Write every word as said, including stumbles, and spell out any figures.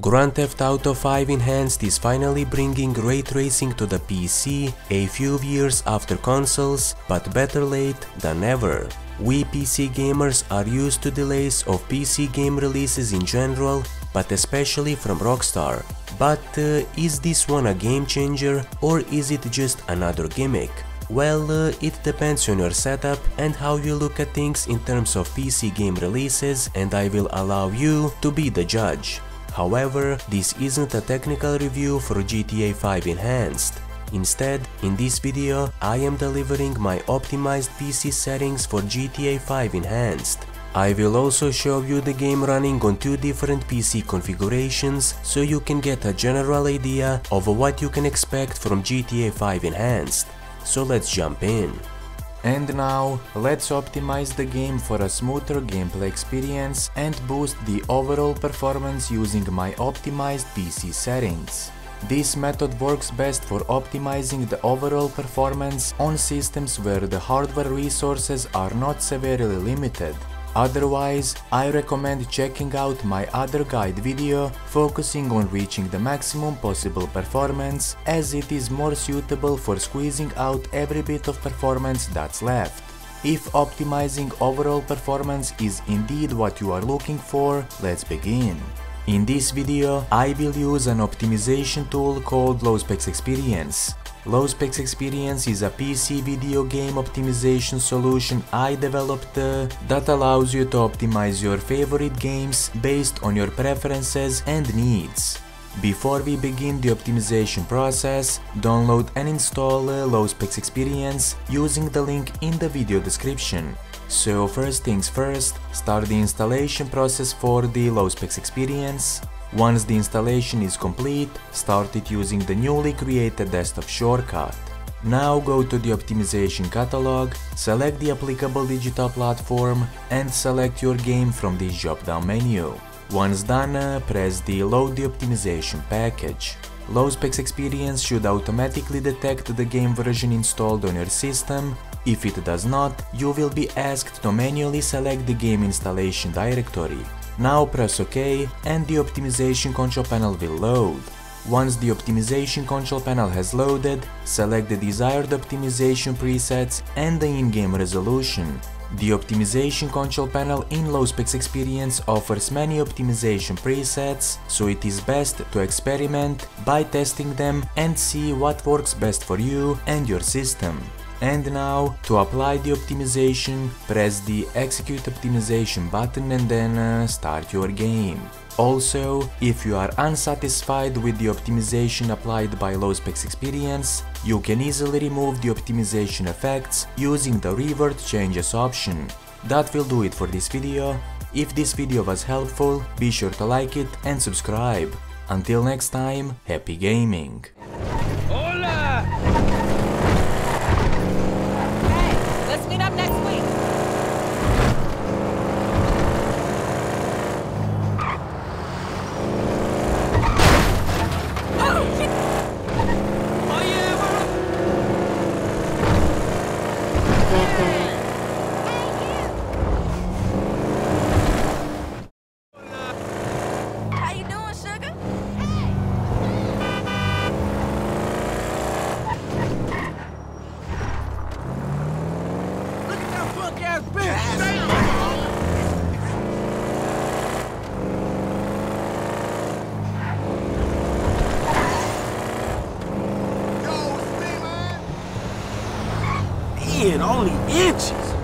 Grand Theft Auto five Enhanced is finally bringing ray tracing to the P C a few years after consoles, but better late than never. We P C gamers are used to delays of P C game releases in general, but especially from Rockstar. But uh, is this one a game changer or is it just another gimmick? Well, uh, it depends on your setup and how you look at things in terms of P C game releases, and I will allow you to be the judge. However, this isn't a technical review for G T A five Enhanced. Instead, in this video, I am delivering my optimized P C settings for G T A five Enhanced. I will also show you the game running on two different P C configurations, so you can get a general idea of what you can expect from G T A five Enhanced. So let's jump in. And now, let's optimize the game for a smoother gameplay experience and boost the overall performance using my optimized P C settings. This method works best for optimizing the overall performance on systems where the hardware resources are not severely limited. Otherwise, I recommend checking out my other guide video focusing on reaching the maximum possible performance, as it is more suitable for squeezing out every bit of performance that's left. If optimizing overall performance is indeed what you are looking for, let's begin. In this video, I will use an optimization tool called Low Specs Experience. Low Specs Experience is a P C video game optimization solution I developed uh, that allows you to optimize your favorite games based on your preferences and needs. Before we begin the optimization process, download and install uh, Low Specs Experience using the link in the video description. So first things first, start the installation process for the Low Specs Experience. Once the installation is complete, start it using the newly created desktop shortcut. Now go to the optimization catalog, select the applicable digital platform and select your game from this drop-down menu. Once done, press the Load the Optimization Package. Low Specs Experience should automatically detect the game version installed on your system. If it does not, you will be asked to manually select the game installation directory. Now press OK and the optimization control panel will load. Once the optimization control panel has loaded, select the desired optimization presets and the in-game resolution. The optimization control panel in Low Specs Experience offers many optimization presets, so it is best to experiment by testing them and see what works best for you and your system. And now, to apply the optimization, press the Execute Optimization button and then uh, start your game. Also, if you are unsatisfied with the optimization applied by Low Specs Experience, you can easily remove the optimization effects using the Revert Changes option. That will do it for this video. If this video was helpful, be sure to like it and subscribe. Until next time, happy gaming! Hola! Only inches.